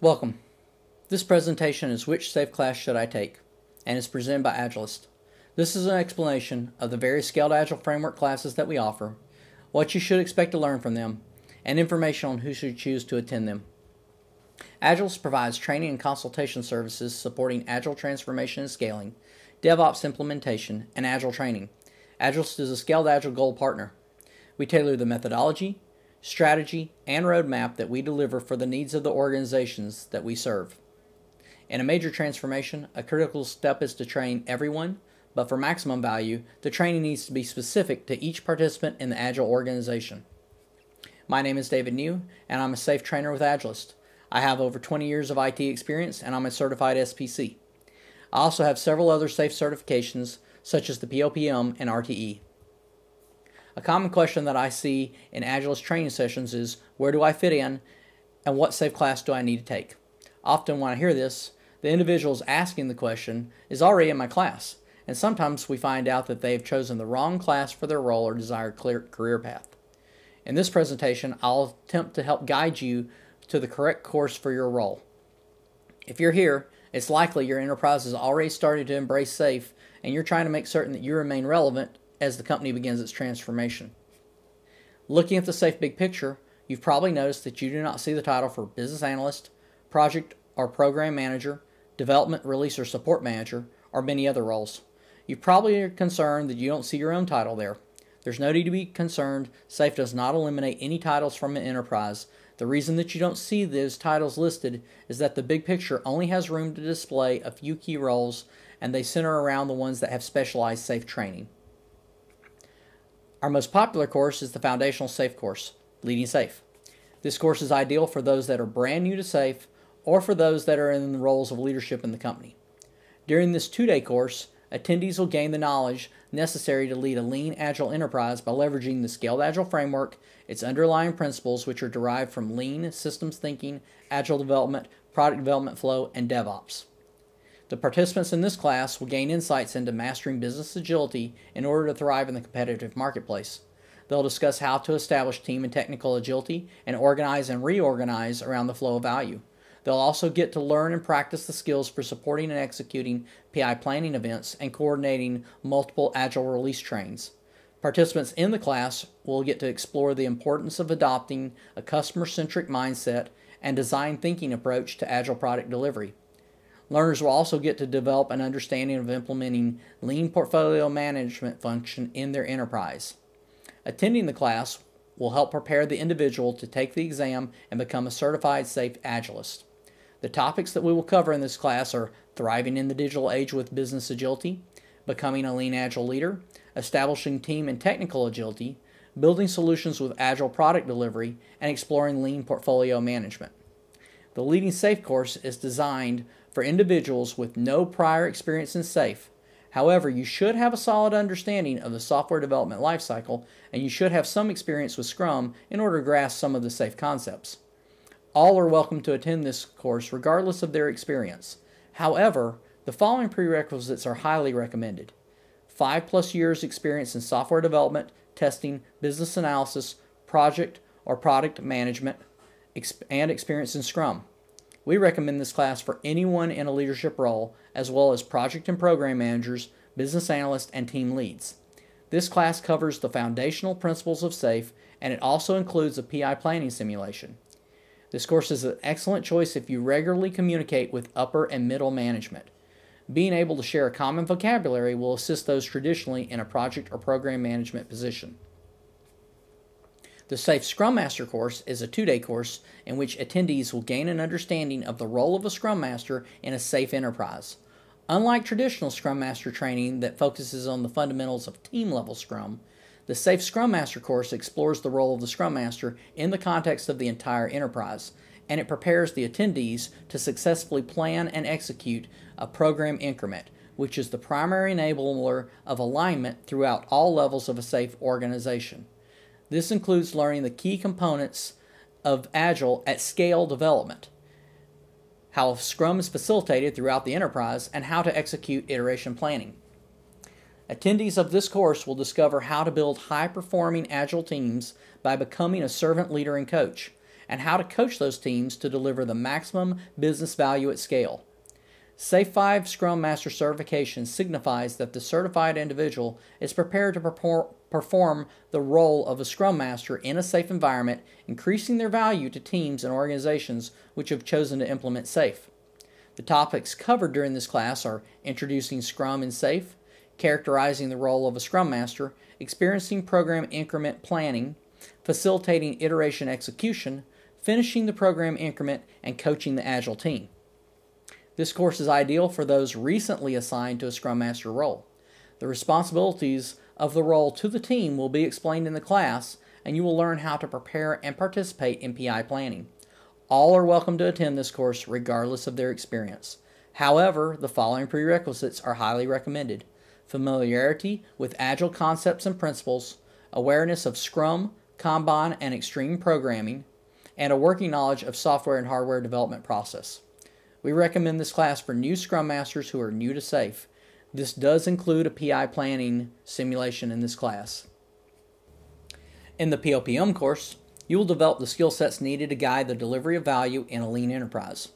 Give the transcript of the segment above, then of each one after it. Welcome. This presentation is Which SAFe Class Should I Take? And is presented by Agilest. This is an explanation of the various Scaled Agile Framework classes that we offer, what you should expect to learn from them, and information on who should choose to attend them. Agilest provides training and consultation services supporting Agile transformation and scaling, DevOps implementation, and Agile training. Agilest is a Scaled Agile Gold partner. We tailor the methodology, strategy, and roadmap that we deliver for the needs of the organizations that we serve. In a major transformation, a critical step is to train everyone, but for maximum value, the training needs to be specific to each participant in the Agile organization. My name is David New, and I'm a SAFe trainer with Agilest. I have over 20 years of IT experience, and I'm a certified SPC. I also have several other SAFe certifications, such as the POPM and RTE. A common question that I see in Agilest training sessions is, where do I fit in, and what SAFe class do I need to take? Often when I hear this, the individuals asking the question is already in my class, and sometimes we find out that they've chosen the wrong class for their role or desired career path. In this presentation, I'll attempt to help guide you to the correct course for your role. If you're here, it's likely your enterprise has already started to embrace SAFe, and you're trying to make certain that you remain relevant as the company begins its transformation. Looking at the SAFe big picture, you've probably noticed that you do not see the title for Business Analyst, Project or Program Manager, Development, Release, or Support Manager, or many other roles. You probably are concerned that you don't see your own title there. There's no need to be concerned. SAFe does not eliminate any titles from an enterprise. The reason that you don't see those titles listed is that the big picture only has room to display a few key roles, and they center around the ones that have specialized SAFe training. Our most popular course is the foundational SAFe course, Leading SAFe. This course is ideal for those that are brand new to SAFe or for those that are in the roles of leadership in the company. During this two-day course, attendees will gain the knowledge necessary to lead a lean, agile enterprise by leveraging the Scaled Agile framework, its underlying principles, which are derived from lean, systems thinking, agile development, product development flow, and DevOps. The participants in this class will gain insights into mastering business agility in order to thrive in the competitive marketplace. They'll discuss how to establish team and technical agility and organize and reorganize around the flow of value. They'll also get to learn and practice the skills for supporting and executing PI planning events and coordinating multiple Agile release trains. Participants in the class will get to explore the importance of adopting a customer-centric mindset and design thinking approach to Agile product delivery. Learners will also get to develop an understanding of implementing Lean Portfolio Management function in their enterprise. Attending the class will help prepare the individual to take the exam and become a certified SAFe Agilest. The topics that we will cover in this class are thriving in the digital age with business agility, becoming a lean agile leader, establishing team and technical agility, building solutions with agile product delivery, and exploring lean portfolio management. The Leading SAFe course is designed for individuals with no prior experience in SAFe. However, you should have a solid understanding of the software development lifecycle, and you should have some experience with Scrum in order to grasp some of the SAFe concepts. All are welcome to attend this course regardless of their experience. However, the following prerequisites are highly recommended: 5+ years experience in software development, testing, business analysis, project or product management, and experience in Scrum. We recommend this class for anyone in a leadership role, as well as project and program managers, business analysts, and team leads. This class covers the foundational principles of SAFe, and it also includes a PI planning simulation. This course is an excellent choice if you regularly communicate with upper and middle management. Being able to share a common vocabulary will assist those traditionally in a project or program management position. The SAFe Scrum Master course is a two-day course in which attendees will gain an understanding of the role of a Scrum Master in a SAFe enterprise. Unlike traditional Scrum Master training that focuses on the fundamentals of team-level Scrum, the SAFe Scrum Master course explores the role of the Scrum Master in the context of the entire enterprise, and it prepares the attendees to successfully plan and execute a program increment, which is the primary enabler of alignment throughout all levels of a SAFe organization. This includes learning the key components of Agile at scale development, how Scrum is facilitated throughout the enterprise, and how to execute iteration planning. Attendees of this course will discover how to build high-performing Agile teams by becoming a servant leader and coach, and how to coach those teams to deliver the maximum business value at scale. SAFe Scrum Master certification signifies that the certified individual is prepared to perform the role of a Scrum Master in a SAFe environment, increasing their value to teams and organizations which have chosen to implement SAFe. The topics covered during this class are introducing Scrum in SAFe, characterizing the role of a Scrum Master, experiencing program increment planning, facilitating iteration execution, finishing the program increment, and coaching the Agile team. This course is ideal for those recently assigned to a Scrum Master role. The responsibilities of the role to the team will be explained in the class, and you will learn how to prepare and participate in PI planning. All are welcome to attend this course regardless of their experience. However, the following prerequisites are highly recommended: familiarity with Agile concepts and principles, awareness of Scrum, Kanban, and Extreme programming, and a working knowledge of software and hardware development process. We recommend this class for new Scrum Masters who are new to SAFe. This does include a PI planning simulation in this class. In the POPM course, you will develop the skill sets needed to guide the delivery of value in a lean enterprise.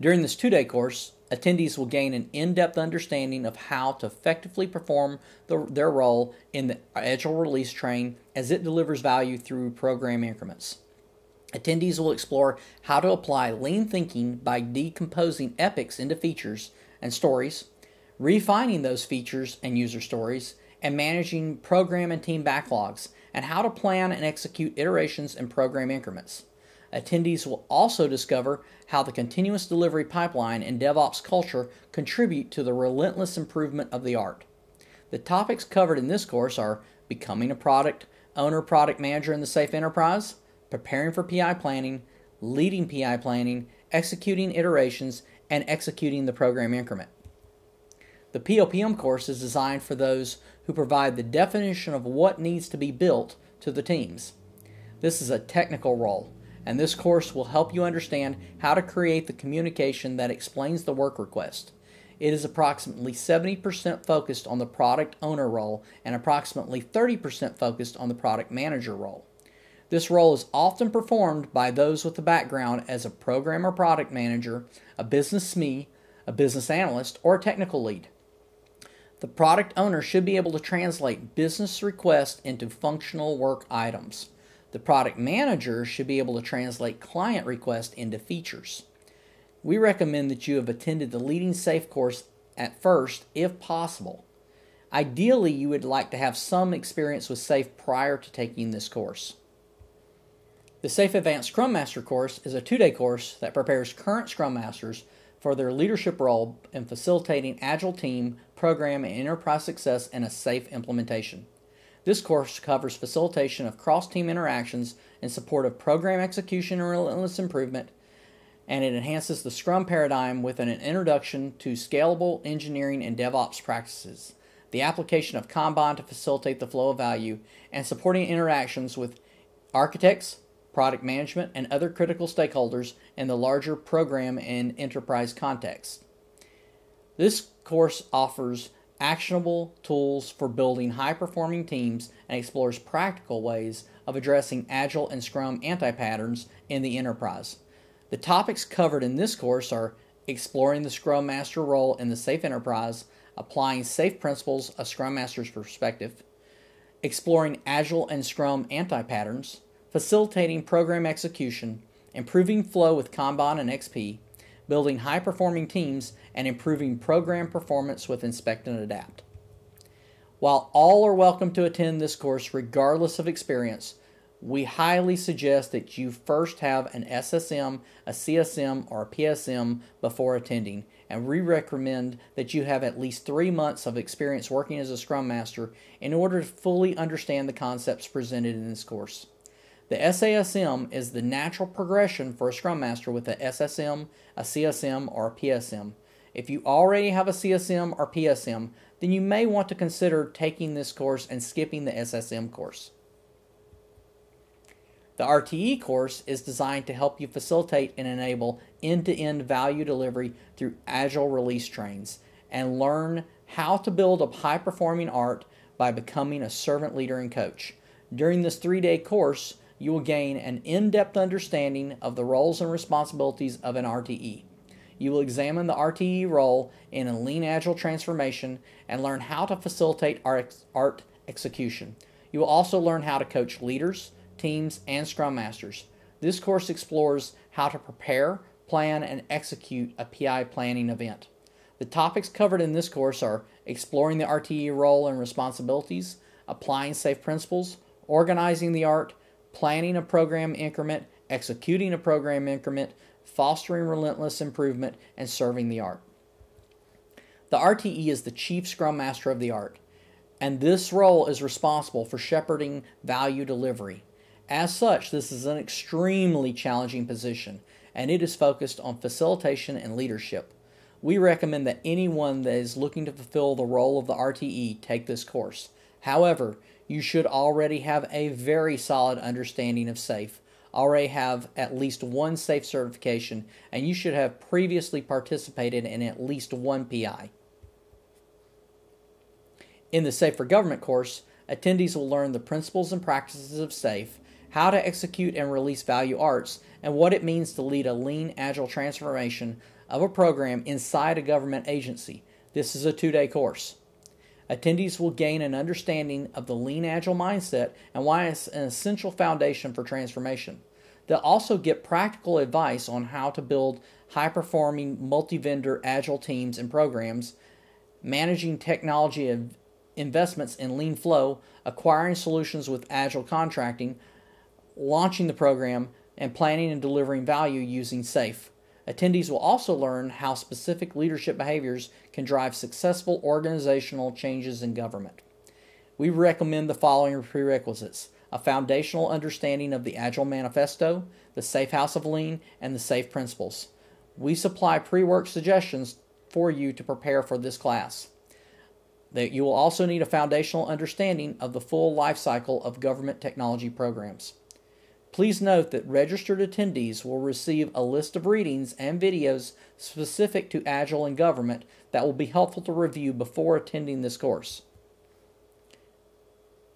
During this two-day course, attendees will gain an in-depth understanding of how to effectively perform their role in the Agile release train as it delivers value through program increments. Attendees will explore how to apply lean thinking by decomposing epics into features and stories, refining those features and user stories, and managing program and team backlogs, and how to plan and execute iterations and program increments. Attendees will also discover how the continuous delivery pipeline and DevOps culture contribute to the relentless improvement of the art. The topics covered in this course are becoming a product owner, product manager in the SAFe enterprise, preparing for PI planning, leading PI planning, executing iterations, and executing the program increment. The POPM course is designed for those who provide the definition of what needs to be built to the teams. This is a technical role, and this course will help you understand how to create the communication that explains the work request. It is approximately 70% focused on the product owner role and approximately 30% focused on the product manager role. This role is often performed by those with a background as a program or product manager, a business SME, a business analyst, or a technical lead. The product owner should be able to translate business requests into functional work items. The product manager should be able to translate client requests into features. We recommend that you have attended the Leading SAFe course at first, if possible. Ideally, you would like to have some experience with SAFe prior to taking this course. The SAFe Advanced Scrum Master course is a two-day course that prepares current Scrum Masters for their leadership role in facilitating Agile team, program, and enterprise success in a SAFe implementation. This course covers facilitation of cross-team interactions in support of program execution and relentless improvement, and it enhances the Scrum paradigm with an introduction to scalable engineering and DevOps practices, the application of Kanban to facilitate the flow of value, and supporting interactions with architects, product management, and other critical stakeholders in the larger program and enterprise context. This course offers actionable tools for building high-performing teams and explores practical ways of addressing Agile and Scrum anti-patterns in the enterprise. The topics covered in this course are exploring the Scrum Master role in the SAFe enterprise, applying SAFe principles, a Scrum Master's perspective, exploring Agile and Scrum anti-patterns, facilitating program execution, improving flow with Kanban and XP, building high-performing teams, and improving program performance with Inspect and Adapt. While all are welcome to attend this course regardless of experience, we highly suggest that you first have an SSM, a CSM, or a PSM before attending, and we recommend that you have at least 3 months of experience working as a Scrum Master in order to fully understand the concepts presented in this course. The SASM is the natural progression for a Scrum Master with a SSM, a CSM, or a PSM. If you already have a CSM or PSM, then you may want to consider taking this course and skipping the SSM course. The RTE course is designed to help you facilitate and enable end-to-end value delivery through Agile release trains and learn How to Build a High-Performing Art by Becoming a Servant Leader and Coach. During this three-day course, you will gain an in-depth understanding of the roles and responsibilities of an RTE. You will examine the RTE role in a lean agile transformation and learn how to facilitate art execution. You will also learn how to coach leaders, teams, and Scrum Masters. This course explores how to prepare, plan, and execute a PI planning event. The topics covered in this course are exploring the RTE role and responsibilities, applying SAFe principles, organizing the art, planning a program increment, executing a program increment, fostering relentless improvement, and serving the art. The RTE is the chief Scrum Master of the art, and this role is responsible for shepherding value delivery. As such, this is an extremely challenging position, and it is focused on facilitation and leadership. We recommend that anyone that is looking to fulfill the role of the RTE take this course. However, you should already have a very solid understanding of SAFe, already have at least one SAFe certification, and you should have previously participated in at least one PI. In the SAFe for Government course, attendees will learn the principles and practices of SAFe, how to execute and release value arts, and what it means to lead a lean, agile transformation of a program inside a government agency. This is a two-day course. Attendees will gain an understanding of the lean agile mindset and why it's an essential foundation for transformation. They'll also get practical advice on how to build high-performing multi-vendor agile teams and programs, managing technology investments in lean flow, acquiring solutions with agile contracting, launching the program, and planning and delivering value using SAFe. Attendees will also learn how specific leadership behaviors can drive successful organizational changes in government. We recommend the following prerequisites: a foundational understanding of the Agile Manifesto, the SAFe House of Lean, and the SAFe Principles. We supply pre-work suggestions for you to prepare for this class. You will also need a foundational understanding of the full life cycle of government technology programs. Please note that registered attendees will receive a list of readings and videos specific to Agile and government that will be helpful to review before attending this course.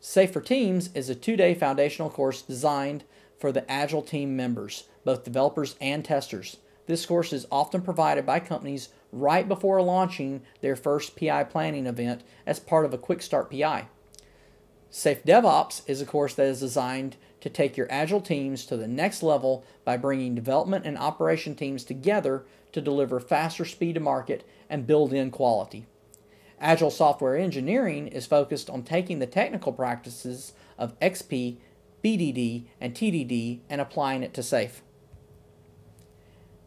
SAFe for Teams is a two-day foundational course designed for the Agile team members, both developers and testers. This course is often provided by companies right before launching their first PI planning event as part of a Quick Start PI. SAFe DevOps is a course that is designed to take your Agile teams to the next level by bringing development and operation teams together to deliver faster speed to market and build in quality. Agile Software Engineering is focused on taking the technical practices of XP, BDD, and TDD and applying it to SAFe.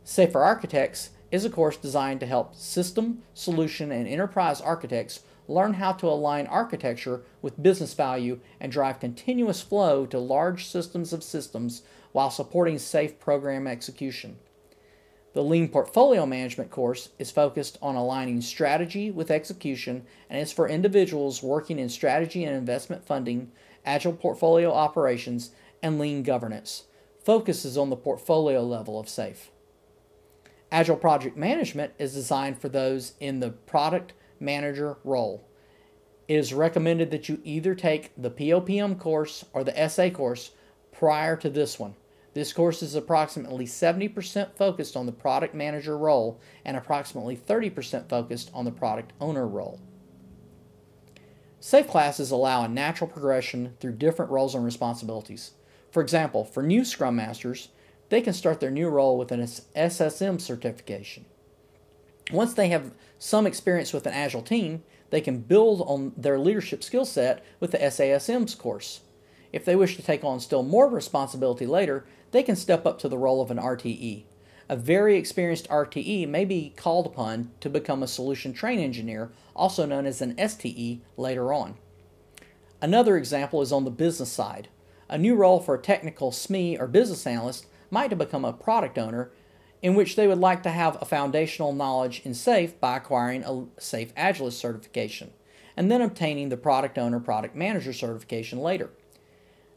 SAFe for Architects is a course designed to help system, solution, and enterprise architects learn how to align architecture with business value and drive continuous flow to large systems of systems while supporting SAFe program execution. The Lean Portfolio Management course is focused on aligning strategy with execution and is for individuals working in strategy and investment funding, agile portfolio operations, and lean governance. Focuses on the portfolio level of SAFe. Agile Product Management is designed for those in the product manager role. It is recommended that you either take the POPM course or the SA course prior to this one. This course is approximately 70% focused on the product manager role and approximately 30% focused on the product owner role. SAFe classes allow a natural progression through different roles and responsibilities. For example, for new Scrum Masters, they can start their new role with an SSM certification. Once they have some experience with an Agile team, they can build on their leadership skill set with the SASM's course. If they wish to take on still more responsibility later, they can step up to the role of an RTE. A very experienced RTE may be called upon to become a solution train engineer, also known as an STE, later on. Another example is on the business side. A new role for a technical SME or business analyst might become a product owner, in which they would like to have a foundational knowledge in SAFe by acquiring a SAFe Agilest certification, and then obtaining the Product Owner Product Manager certification later.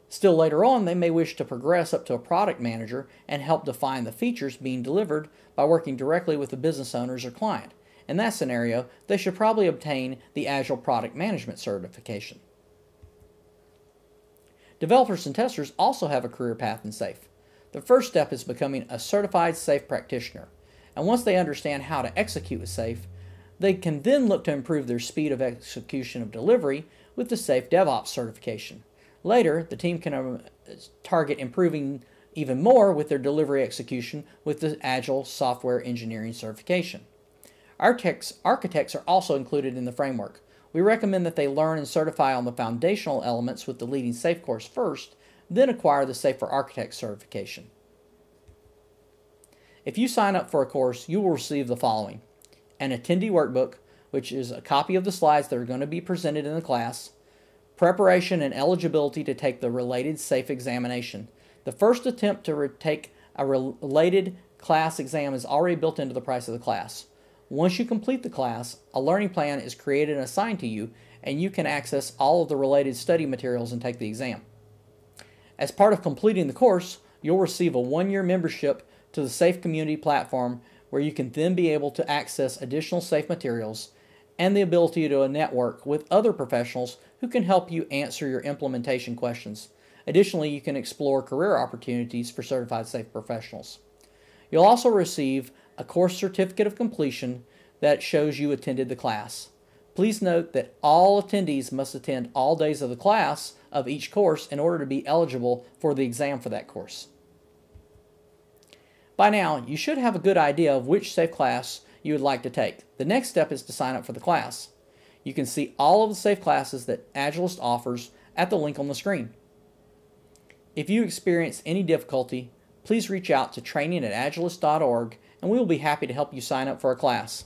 Still later on, they may wish to progress up to a Product Manager and help define the features being delivered by working directly with the business owners or client, In that scenario, they should probably obtain the Agile Product Management certification. Developers and testers also have a career path in SAFe. The first step is becoming a certified SAFe practitioner, and once they understand how to execute with SAFe, they can then look to improve their speed of execution of delivery with the SAFe DevOps certification. Later, the team can target improving even more with their delivery execution with the Agile Software Engineering certification. Architects are also included in the framework. We recommend that they learn and certify on the foundational elements with the Leading SAFe course first, then acquire the SAFe for Architects certification. If you sign up for a course, you will receive the following: an attendee workbook, which is a copy of the slides that are going to be presented in the class, preparation and eligibility to take the related SAFe examination. The first attempt to take a related class exam is already built into the price of the class. Once you complete the class, a learning plan is created and assigned to you, and you can access all of the related study materials and take the exam. As part of completing the course, you'll receive a one-year membership to the SAFe community platform, where you can then be able to access additional SAFe materials and the ability to network with other professionals who can help you answer your implementation questions. Additionally, you can explore career opportunities for certified SAFe professionals. You'll also receive a course certificate of completion that shows you attended the class. Please note that all attendees must attend all days of the class of each course in order to be eligible for the exam for that course. By now, you should have a good idea of which SAFe class you would like to take. The next step is to sign up for the class. You can see all of the SAFe classes that Agilest offers at the link on the screen. If you experience any difficulty, please reach out to training@agilest.org and we will be happy to help you sign up for a class.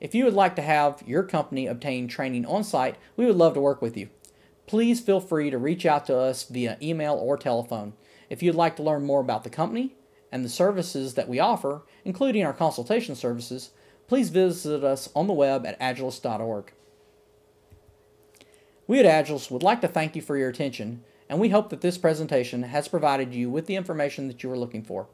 If you would like to have your company obtain training on site, we would love to work with you. Please feel free to reach out to us via email or telephone. If you'd like to learn more about the company and the services that we offer, including our consultation services, please visit us on the web at agilest.org. We at Agilest would like to thank you for your attention, and we hope that this presentation has provided you with the information that you were looking for.